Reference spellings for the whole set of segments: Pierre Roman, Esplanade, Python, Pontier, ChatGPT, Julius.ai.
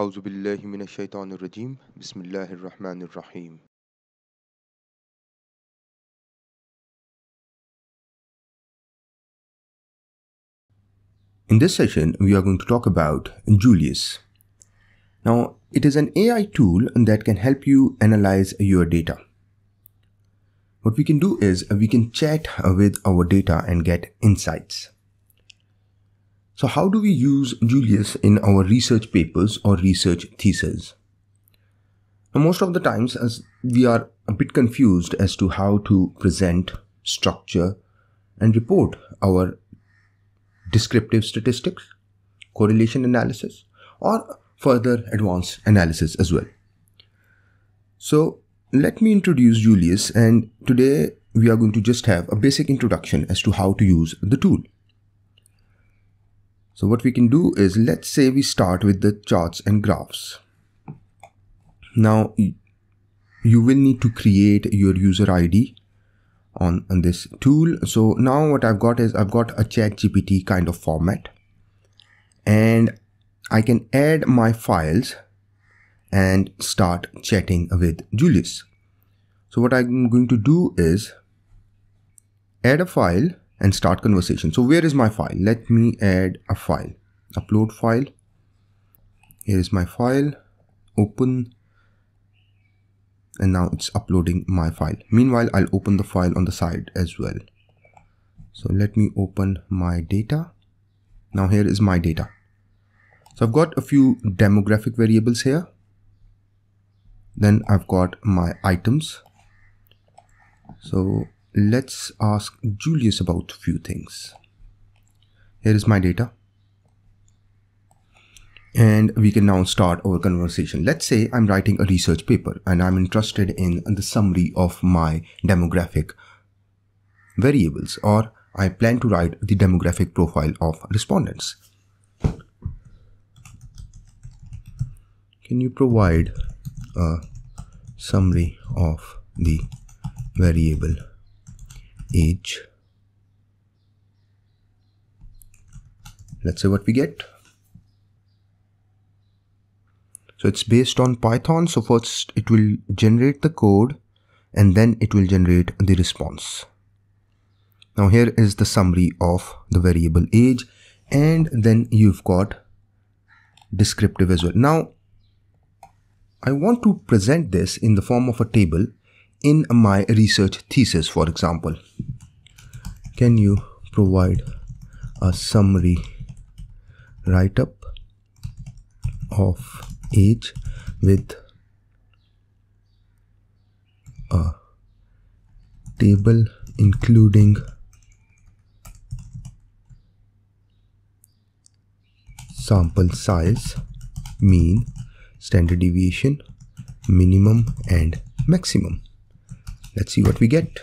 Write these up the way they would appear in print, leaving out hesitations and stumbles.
أعوذ بالله من الشيطان الرجيم بسم الله الرحمن الرحيم In this session, we are going to talk about Julius. Now, it is an AI tool that can help you analyze your data. What we can do is we can chat with our data and get insights. So how do we use Julius in our research papers or research theses? Now, most of the times as we are a bit confused as to how to present, structure and report our descriptive statistics, correlation analysis or further advanced analysis as well. So let me introduce Julius, and today we are going to just have a basic introduction as to how to use the tool. So what we can do is, let's say we start with the charts and graphs. Now you will need to create your user ID on this tool. So now what I've got is I've got a ChatGPT kind of format, and I can add my files and start chatting with Julius. So what I'm going to do is add a file and start conversation. So where is my file? Let me add a file. Upload file. Here is my file. Open. And now it's uploading my file. Meanwhile, I'll open the file on the side as well. So let me open my data. Now here is my data. So I've got a few demographic variables here. Then I've got my items. So let's ask Julius about a few things. Here is my data. And we can now start our conversation. Let's say I'm writing a research paper and I'm interested in the summary of my demographic variables, or I plan to write the demographic profile of respondents. Can you provide a summary of the variable age? Let's see what we get. So it's based on Python. So first it will generate the code and then it will generate the response. Now here is the summary of the variable age, and then you've got descriptive as well. Now I want to present this in the form of a table in my research thesis, for example. Can you provide a summary write-up of age with a table including sample size, mean, standard deviation, minimum and maximum. Let's see what we get.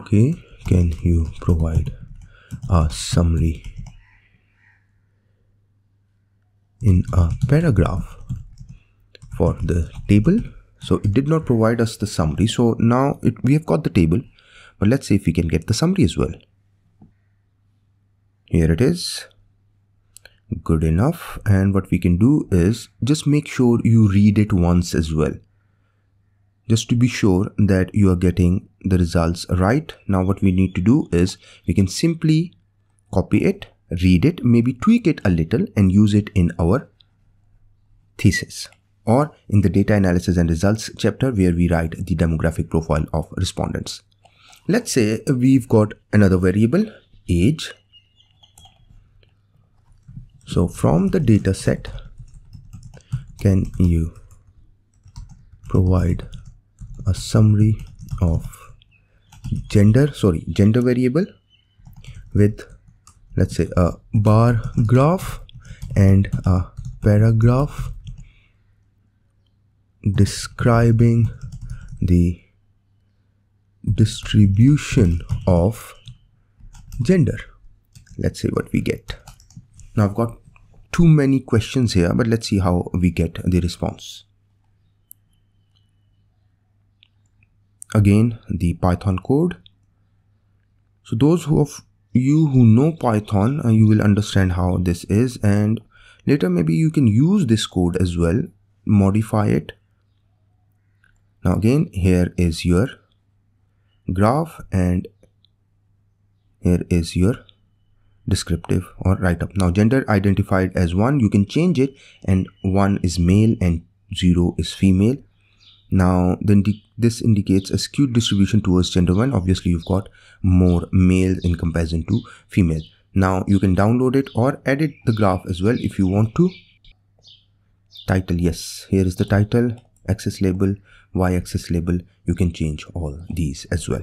Okay, can you provide a summary in a paragraph for the table? So it did not provide us the summary. So now we have got the table, but let's see if we can get the summary as well. Here it is. Good enough. And what we can do is just make sure you read it once as well, just to be sure that you are getting the results right. Now what we need to do is we can simply copy it, read it, maybe tweak it a little and use it in our thesis or in the data analysis and results chapter where we write the demographic profile of respondents. Let's say we've got another variable, age. So from the data set, can you provide a summary of gender variable with, let's say, a bar graph and a paragraph describing the distribution of gender. Let's see what we get. Now I've got too many questions here, but let's see how we get the response. Again, the Python code. So those you who know Python, you will understand how this is, and later maybe you can use this code as well, modify it. Now again, here is your graph and here is your descriptive or write-up. Now gender identified as 1, you can change it, and 1 is male and 0 is female. Now then this indicates a skewed distribution towards gender 1. Obviously you've got more males in comparison to female. Now you can download it or edit the graph as well if you want to. Title, yes, here is the title, axis label, y-axis label. You can change all these as well.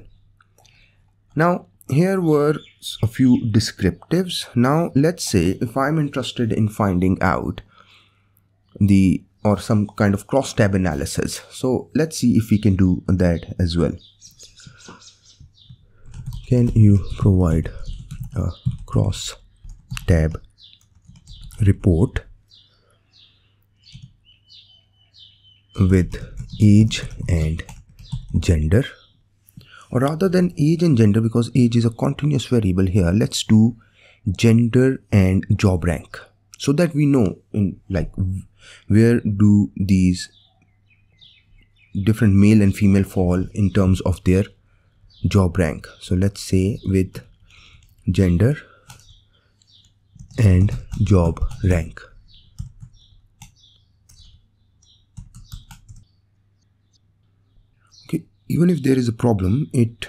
Now here were a few descriptives. Now let's say if I'm interested in finding out the or some kind of cross-tab analysis. So let's see if we can do that as well. Can you provide a cross-tab report with age and gender? Or rather than age and gender, because age is a continuous variable here, let's do gender and job rank, so that we know in like where do these different male and female fall in terms of their job rank. So let's say with gender and job rank. Okay, even if there is a problem, it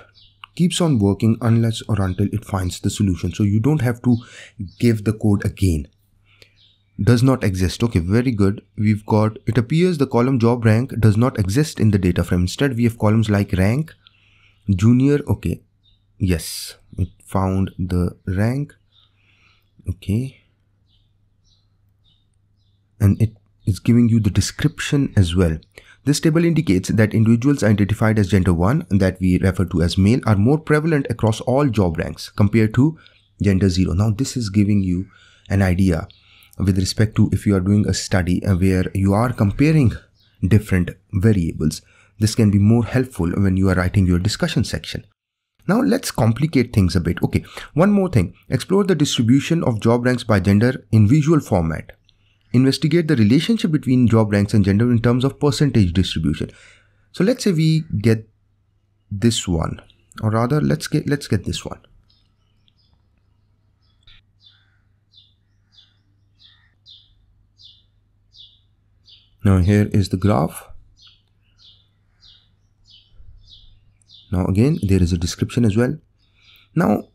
keeps on working unless or until it finds the solution. So you don't have to give the code again. Does not exist. Okay, very good. We've got, it appears the column job rank does not exist in the data frame. Instead, we have columns like rank, junior. Okay, yes, it found the rank. Okay. And it is giving you the description as well. This table indicates that individuals identified as gender 1, that we refer to as male, are more prevalent across all job ranks compared to gender 0. Now, this is giving you an idea with respect to if you are doing a study where you are comparing different variables. This can be more helpful when you are writing your discussion section. Now let's complicate things a bit. Okay, one more thing. Explore the distribution of job ranks by gender in visual format. Investigate the relationship between job ranks and gender in terms of percentage distribution. So let's say we get this one, or rather let's get this one. Now here is the graph. Now again, there is a description as well. Now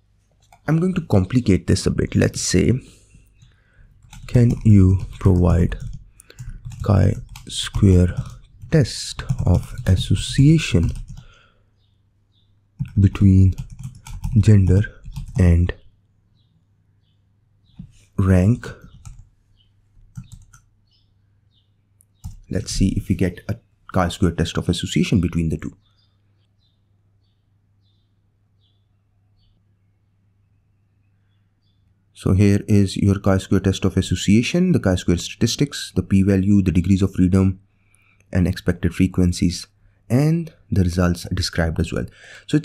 I'm going to complicate this a bit. Let's say, can you provide chi-square test of association between gender and rank? Let's see if we get a chi-square test of association between the two. So here is your chi-square test of association, the chi-square statistics, the p-value, the degrees of freedom and expected frequencies, and the results described as well. So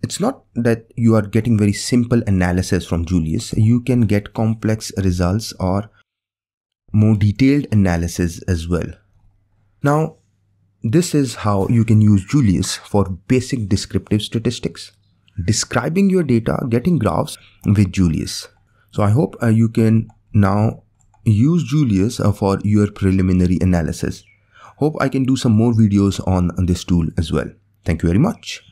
it's not that you are getting very simple analysis from Julius. You can get complex results or more detailed analysis as well. Now, this is how you can use Julius for basic descriptive statistics, describing your data, getting graphs with Julius. So I hope you can now use Julius for your preliminary analysis. Hope I can do some more videos on this tool as well. Thank you very much.